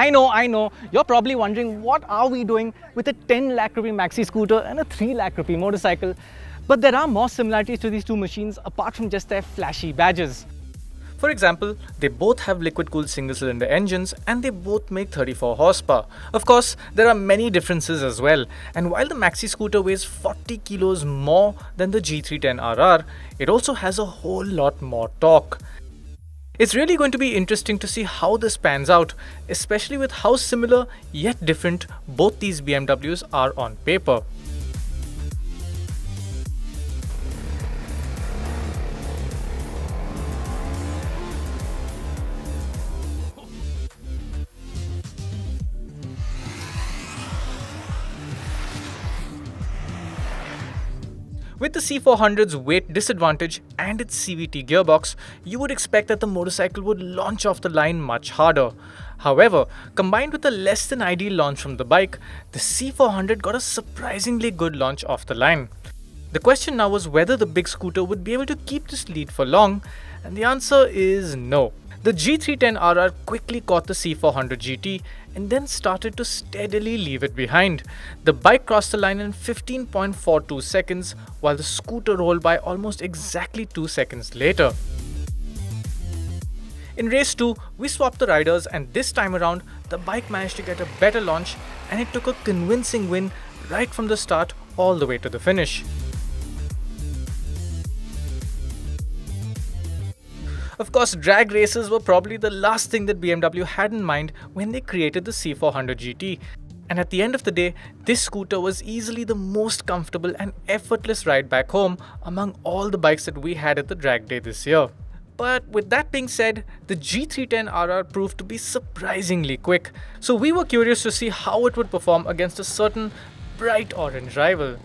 I know, you're probably wondering, what are we doing with a 10 lakh rupee maxi scooter and a 3 lakh rupee motorcycle? But there are more similarities to these two machines apart from just their flashy badges. For example, they both have liquid-cooled single-cylinder engines and they both make 34 horsepower. Of course, there are many differences as well. And while the maxi scooter weighs 40 kilos more than the G 310 RR, it also has a whole lot more torque. It's really going to be interesting to see how this pans out, especially with how similar yet different both these BMWs are on paper. With the C 400's weight disadvantage and its CVT gearbox, you would expect that the motorcycle would launch off the line much harder. However, combined with a less than ideal launch from the bike, the C 400 got a surprisingly good launch off the line. The question now was whether the big scooter would be able to keep this lead for long, and the answer is no. The G 310 RR quickly caught the C 400 GT and then started to steadily leave it behind. The bike crossed the line in 15.42 seconds, while the scooter rolled by almost exactly 2 seconds later. In race 2, we swapped the riders, and this time around, the bike managed to get a better launch and it took a convincing win right from the start all the way to the finish. Of course, drag races were probably the last thing that BMW had in mind when they created the C 400 GT. And at the end of the day, this scooter was easily the most comfortable and effortless ride back home among all the bikes that we had at the drag day this year. But with that being said, the G 310 RR proved to be surprisingly quick. So we were curious to see how it would perform against a certain bright orange rival.